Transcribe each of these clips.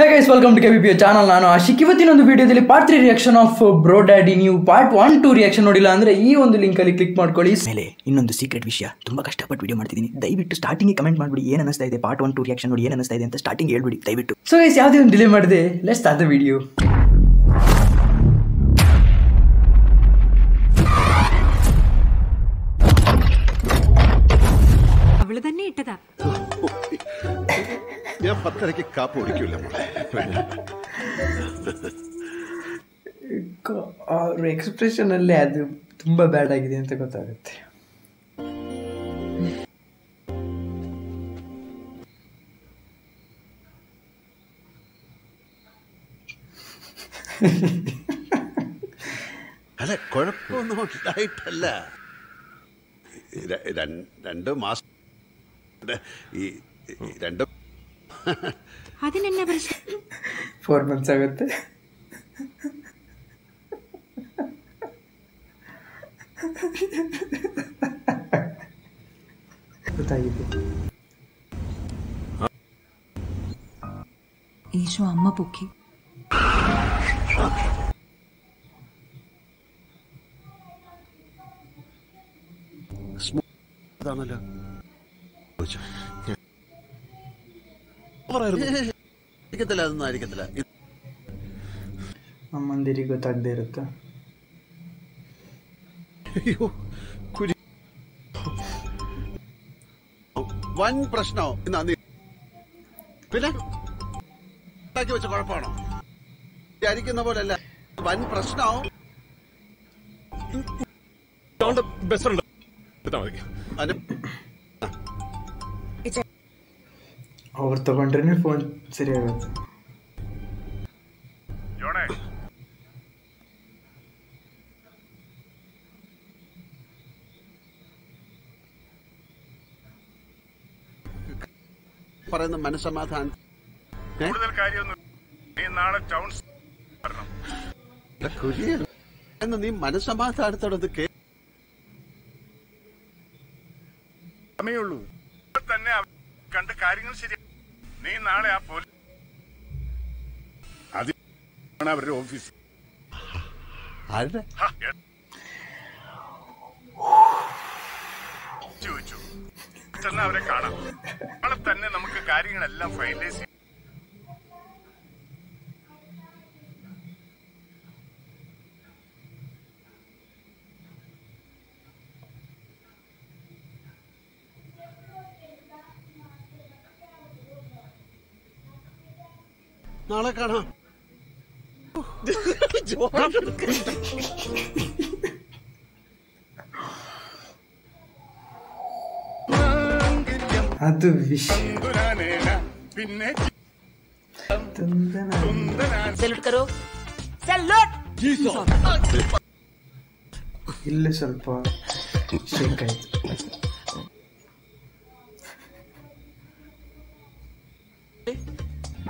Hey guys, welcome to KBP channel. Nanu Aashi. Kivatin on the video deli part 3 reaction of Bro Daddy new part 1 2 reaction nodilla andre ee on the link alli click madkoli. Mele innondu secret vishaya tumba kashtapat video martidini. Dayavitu starting comment madbidi ಏನು ಅನಿಸ್ತಾ ಇದೆ part 1 2 reaction ನೋಡಿ ಏನು ಅನಿಸ್ತಾ ಇದೆ ಅಂತ starting ಹೇಳ್ಬಿಡಿ ದಯವಿಟ್ಟು. So guys ಯಾವದೇ ಒಂದು delay ಮಾಡದೆ let's start the video. ಅವಳದನ್ನೇ ಇಟ್ಟದ. ये पत्थर के काप उड़ क्यों लग रहा है को और एक्सप्रेशन ಅಲ್ಲೇ ಅದು ತುಂಬಾ ಬ್ಯಾಡ್ ಆಗಿದೆ ಅಂತ ಗೊತ್ತಾಗುತ್ತೆ ಅಲ್ಲ ಕೊರಪೊಂದು ಲೈಟ್ ಅಲ್ಲ രണ്ട് മാസം ഈ രണ്ട് ಅದು ನನ್ನ ಪ್ರಶ್ನೆ 4 ಮಂತ್ಸ್ ಆಗುತ್ತೆ ಗೊತ್ತಾಗಿದೆ ಈಶೋ ಅಮ್ಮ ಪುಕ್ಕಿ ಸ್ಮೂದಾನಲ್ಲ ಓಚಾ ಅಮ್ಮಂದಿರಿ ಗೊತ್ತಾಗದೆ ಇರುತ್ತ ಒಂದ್ ಪ್ರಶ್ನ പിന്നെ ഉണ്ടാക്കി വെച്ച കുഴപ്പമാണോ വിചാരിക്കുന്ന പോലെ അല്ല വൻ പ്രശ്നവും ಅವ್ರು ತಗೊಂಡ್ರೆ ಫೋನ್ ಸರಿ ಆಗುತ್ತೆ മനസ്സമാധാനം നീ മനസ്സമാധാനത്തോടൊന്ന് സമയുള്ളൂ തന്നെ കണ്ട് കാര്യങ്ങൾ ശരി നീ നാളെ ആ പോലീസ് അതിനാണ് അവരുടെ ഓഫീസ് ചോദിച്ചു തന്നെ അവരെ കാണാം നാളെ തന്നെ നമുക്ക് കാര്യങ്ങളെല്ലാം ഫൈനലൈസ് ചെയ്യാം നാളെ കാണാം അത് പിന്നെ ഇല്ല ಸ್ವಲ್ಪ ಶೇಕ್ ಆಯ್ತು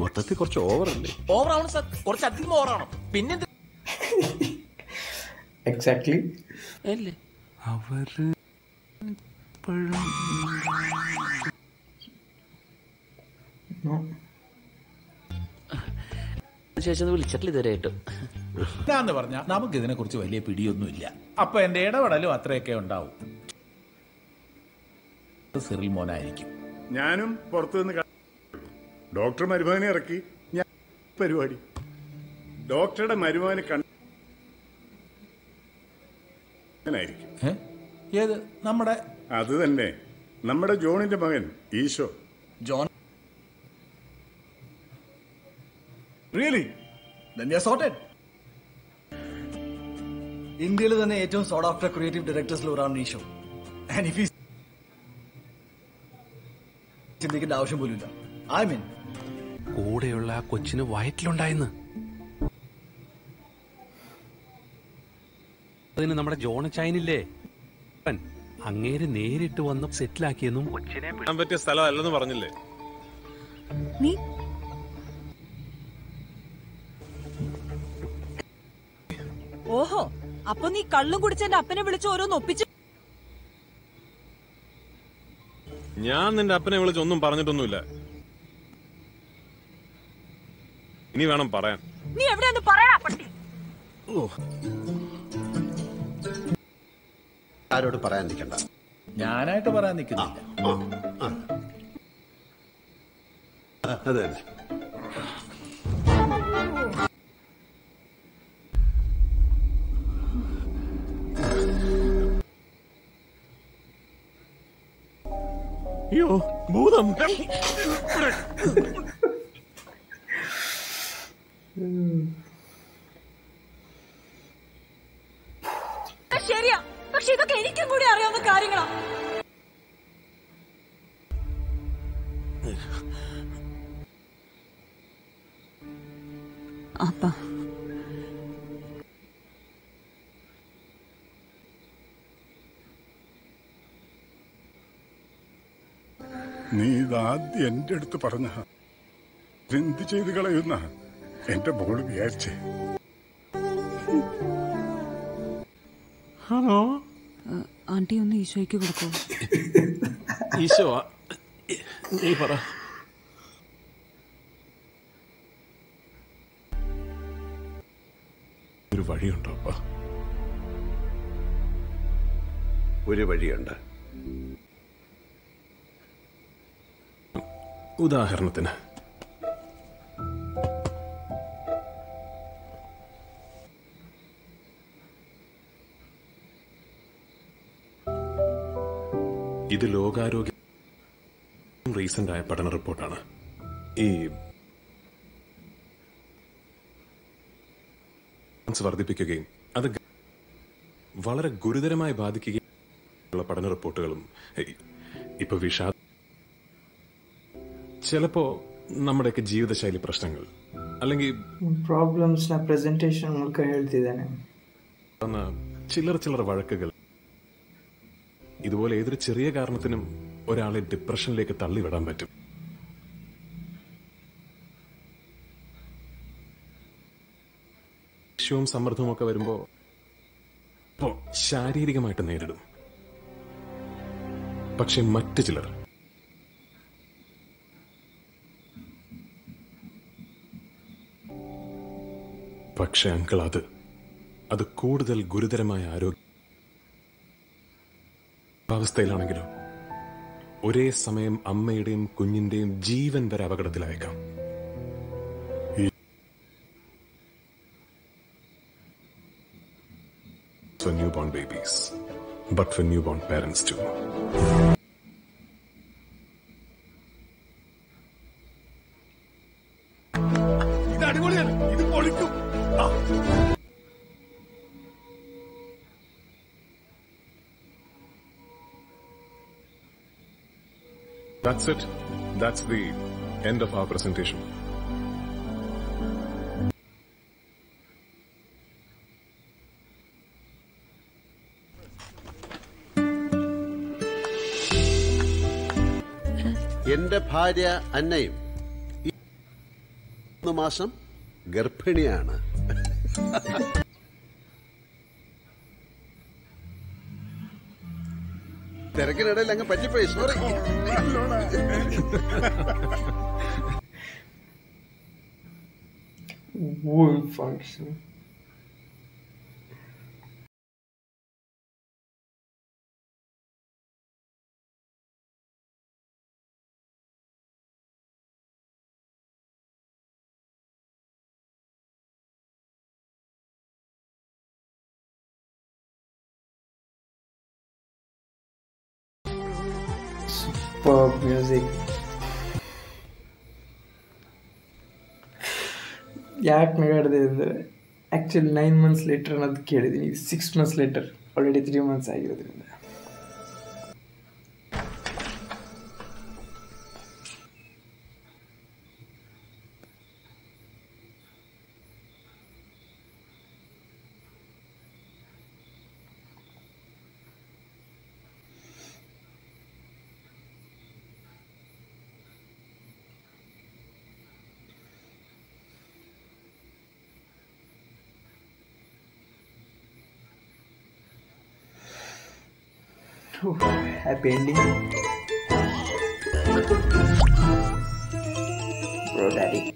മൊത്തത്തിൽ കുറച്ച് ഓവറല്ലേ ഓവറാണ് സർ കുറച്ചധികം ഓവറാണോ പിന്നെ എക്സാക്ട്ലി അല്ലേ അവർ ചേച്ചി വിളിച്ചിട്ടില്ല ഇതുവരെയായിട്ട് എന്താന്ന് പറഞ്ഞാൽ നമുക്കിതിനെ കുറിച്ച് വലിയ പിടിയൊന്നുമില്ല അപ്പൊ എന്റെ ഇടപെടലും അത്രയൊക്കെ ഉണ്ടാവും സിറിൽ മോനായിരിക്കും ഞാനും പുറത്തുനിന്ന് ഡോക്ടർ മരുമാനെ ഇറക്കി ഞാൻ പരിപാടി ഡോക്ടറുടെ മരുമാനെ കണ്ടായിരിക്കും ഏത് നമ്മുടെ അത് തന്നെ നമ്മുടെ ജോണിന്റെ മകൻ Eesho John really then you are sorted ഇന്ത്യയിൽ തന്നെ ഏറ്റവും sought after creative directors ൽ ഒരാളാണ് ഈശോ and if he ചിന്തിക്കേണ്ട ആവശ്യം പോലും ഇല്ല I mean കൂടെയുള്ള ആ കൊച്ചിന് വയറ്റിലുണ്ടായിരുന്നു അതിന് നമ്മുടെ ജോൺ ചൈനില്ലേ അങ്ങേര് നേരിട്ട് വന്ന് സെറ്റിലാക്കിയെന്നും കൊച്ചിനെ പിടിക്കാൻ പറ്റിയ സ്ഥലമല്ലെന്ന് പറഞ്ഞില്ലേ നീ ഓഹോ അപ്പൊ നീ കള്ളും കുടിച്ചെന്റെ അപ്പനെ വിളിച്ച് ഓരോന്ന് ഒപ്പിച്ചു ഞാൻ നിന്റെ അപ്പനെ വിളിച്ചൊന്നും പറഞ്ഞിട്ടൊന്നുമില്ല ഇനി വേണം പറയാൻ. നീ എവിടെയെന്ന് പറയടാ പട്ടി. ഓ ആരോട് പറയാൻ നിൽക്കണ്ട, ഞാനായിട്ട് പറയാൻ നിൽക്കുന്നില്ല. അതെ അയ്യോ ഭൂതം. ശരിയാ, പക്ഷെ ഇതൊക്കെ എനിക്കും കൂടി അറിയാവുന്ന കാര്യങ്ങളാ. അപ്പ നീ ഇതാദ്യം എന്റെ അടുത്ത് പറഞ്ഞ എന്ത് ചെയ്ത് കളയുന്ന എന്റെ ബോൾ വിചാരിച്ചേ. ഹലോ ആന്റി, ഒന്ന് ഈശോയ്ക്ക് കൊടുക്കൂ. ഈശോ നീ പറ. ഒരു വഴിയുണ്ടോ അപ്പ? ഒരു വഴിയുണ്ട്. ഉദാഹരണത്തിന് ഇത് ലോകാരോഗ്യ റീസെന്റ് ആയ പഠന റിപ്പോർട്ടാണ്. ഈ വർദ്ധിപ്പിക്കുകയും അത് വളരെ ഗുരുതരമായി ബാധിക്കുകയും ഉള്ള പഠന റിപ്പോർട്ടുകളും ഇപ്പൊ വിഷാദം, ചിലപ്പോ നമ്മുടെയൊക്കെ ജീവിതശൈലി പ്രശ്നങ്ങൾ അല്ലെങ്കിൽ പ്രോബ്ലംസ്ന പ്രസന്റേഷൻ നമുക്ക് ಹೇಳ್ತಿದಾನೆ. ചിലർ ചിലർ വഴക്കുകൾ ഇതുപോലെ ഏതൊരു ചെറിയ കാരണത്തിനും ഒരാളെ ഡിപ്രഷനിലേക്ക് തള്ളിവിടാൻ പറ്റും. ക്ഷീണവും സമ്മർദ്ദവും ഒക്കെ വരുമ്പോ ശാരീരികമായിട്ട് നേരിടും. പക്ഷെ മറ്റു ചിലർ പക്ഷെ അങ്കിൾ അത് കൂടുതൽ ഗുരുതരമായ ആരോഗ്യാവസ്ഥയിലാണെങ്കിലും ഒരേ സമയം അമ്മയുടെയും കുഞ്ഞിന്റെയും ജീവൻ വരെ അപകടത്തിലായേക്കാം. For newborn babies, but for newborn parents too. That's it. That's the end of our presentation. എന്റെ ഭാര്യ അന്നയും 3 മാസം ഗർഭിണിയാണ്. തിരക്കിനിടയിൽ അങ്ങ് പറ്റിപ്പോയി, sorry. Pop music. Yak megadade. Actually 9 months later anad kelidini. 6 months later already 3 months agirodrinda. Happy ending. Bro Daddy.